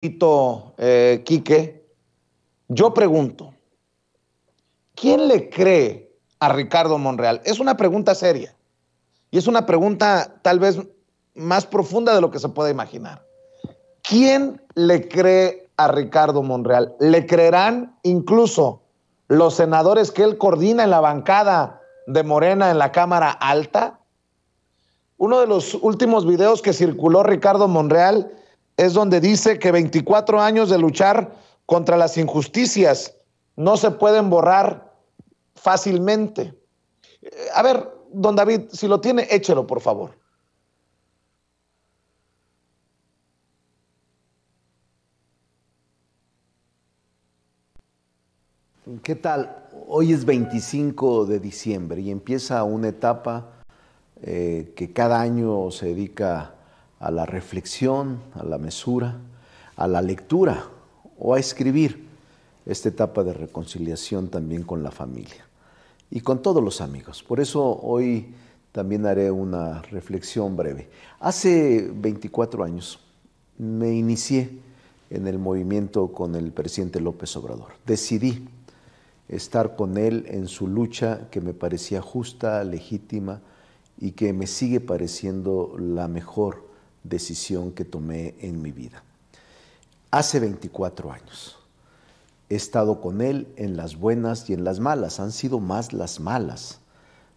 Quique, yo pregunto, ¿quién le cree a Ricardo Monreal? Es una pregunta seria y es una pregunta tal vez más profunda de lo que se puede imaginar. ¿Quién le cree a Ricardo Monreal? ¿Le creerán incluso los senadores que él coordina en la bancada de Morena en la Cámara Alta? Uno de los últimos videos que circuló Ricardo Monreal es donde dice que 24 años de luchar contra las injusticias no se pueden borrar fácilmente. A ver, don David, si lo tiene, échelo, por favor. ¿Qué tal? Hoy es 25 de diciembre y empieza una etapa que cada año se dedica a la reflexión, a la mesura, a la lectura o a escribir esta etapa de reconciliación también con la familia y con todos los amigos. Por eso hoy también haré una reflexión breve. Hace 24 años me inicié en el movimiento con el presidente López Obrador. Decidí estar con él en su lucha que me parecía justa, legítima y que me sigue pareciendo la mejor decisión que tomé en mi vida. Hace 24 años he estado con él en las buenas y en las malas, han sido más las malas,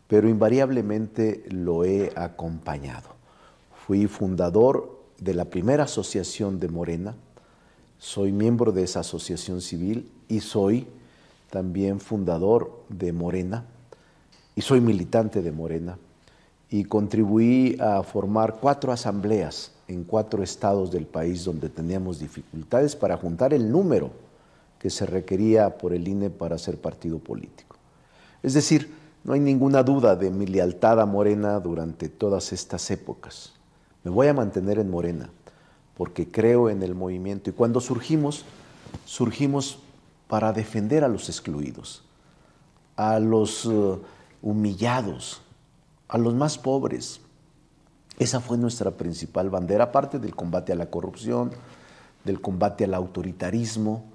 pero invariablemente lo he acompañado. Fui fundador de la primera asociación de Morena, soy miembro de esa asociación civil y soy también fundador de Morena y soy militante de Morena. Y contribuí a formar 4 asambleas en 4 estados del país donde teníamos dificultades para juntar el número que se requería por el INE para ser partido político. Es decir, no hay ninguna duda de mi lealtad a Morena durante todas estas épocas. Me voy a mantener en Morena porque creo en el movimiento y cuando surgimos, surgimos para defender a los excluidos, a los humillados, a los más pobres. Esa fue nuestra principal bandera, aparte del combate a la corrupción, del combate al autoritarismo,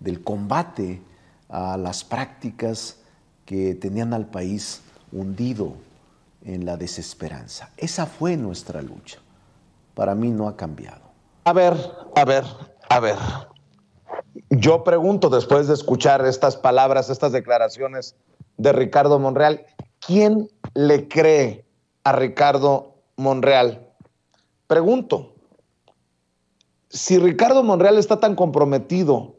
del combate a las prácticas que tenían al país hundido en la desesperanza. Esa fue nuestra lucha. Para mí no ha cambiado. A ver. Yo pregunto, después de escuchar estas palabras, estas declaraciones de Ricardo Monreal, ¿quién le cree a Ricardo Monreal? Pregunto, si Ricardo Monreal está tan comprometido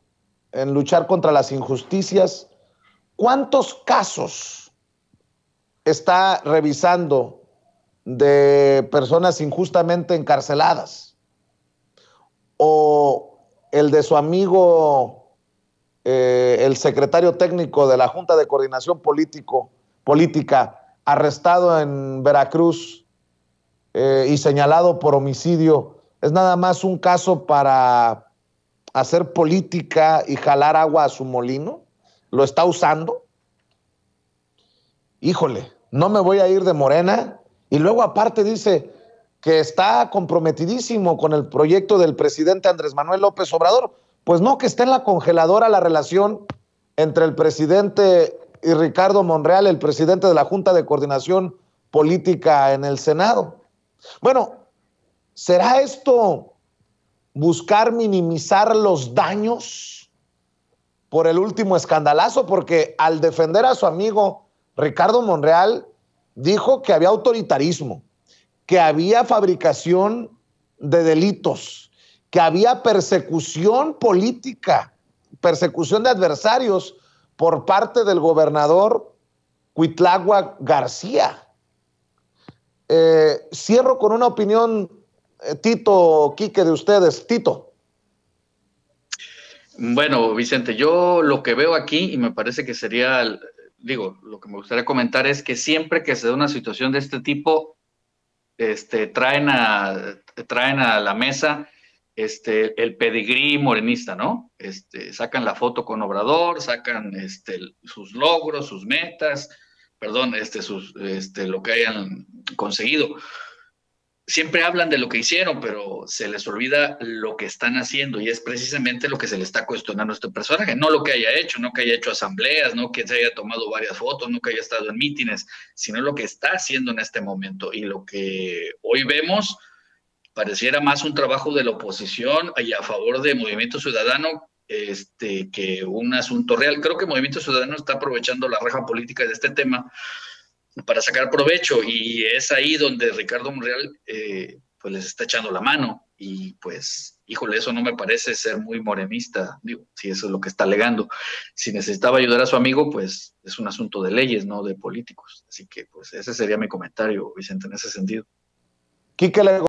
en luchar contra las injusticias, ¿cuántos casos está revisando de personas injustamente encarceladas? ¿O el de su amigo, el secretario técnico de la Junta de Coordinación Política, arrestado en Veracruz y señalado por homicidio, es nada más un caso para hacer política y jalar agua a su molino? ¿Lo está usando? Híjole, no me voy a ir de Morena. Y luego aparte dice que está comprometidísimo con el proyecto del presidente Andrés Manuel López Obrador. Pues no, que está en la congeladora la relación entre el presidente y Ricardo Monreal, el presidente de la Junta de Coordinación Política en el Senado. Bueno, ¿será esto buscar minimizar los daños por el último escandalazo? Porque al defender a su amigo Ricardo Monreal dijo que había autoritarismo, que había fabricación de delitos, que había persecución política, persecución de adversarios por parte del gobernador Cuitláhuac García. Cierro con una opinión, Tito, Quique, de ustedes. Tito. Bueno, Vicente, yo lo que veo aquí, y me parece que sería, digo, lo que me gustaría comentar es que siempre que se da una situación de este tipo, traen a la mesa el pedigrí morenista, ¿no? Sacan la foto con Obrador, sacan sus logros, sus metas, perdón, lo que hayan conseguido. siempre hablan de lo que hicieron, pero se les olvida lo que están haciendo, y es precisamente lo que se le está cuestionando a este personaje, no lo que haya hecho, no que haya hecho asambleas, no que se haya tomado varias fotos, no que haya estado en mítines, sino lo que está haciendo en este momento. Y lo que hoy vemos pareciera más un trabajo de la oposición y a favor de Movimiento Ciudadano que un asunto real. Creo que Movimiento Ciudadano está aprovechando la raja política de este tema para sacar provecho, y es ahí donde Ricardo Monreal pues les está echando la mano, y pues, híjole, eso no me parece ser muy morenista, digo, si eso es lo que está alegando. Si necesitaba ayudar a su amigo, pues es un asunto de leyes, no de políticos. Así que pues ese sería mi comentario, Vicente, en ese sentido.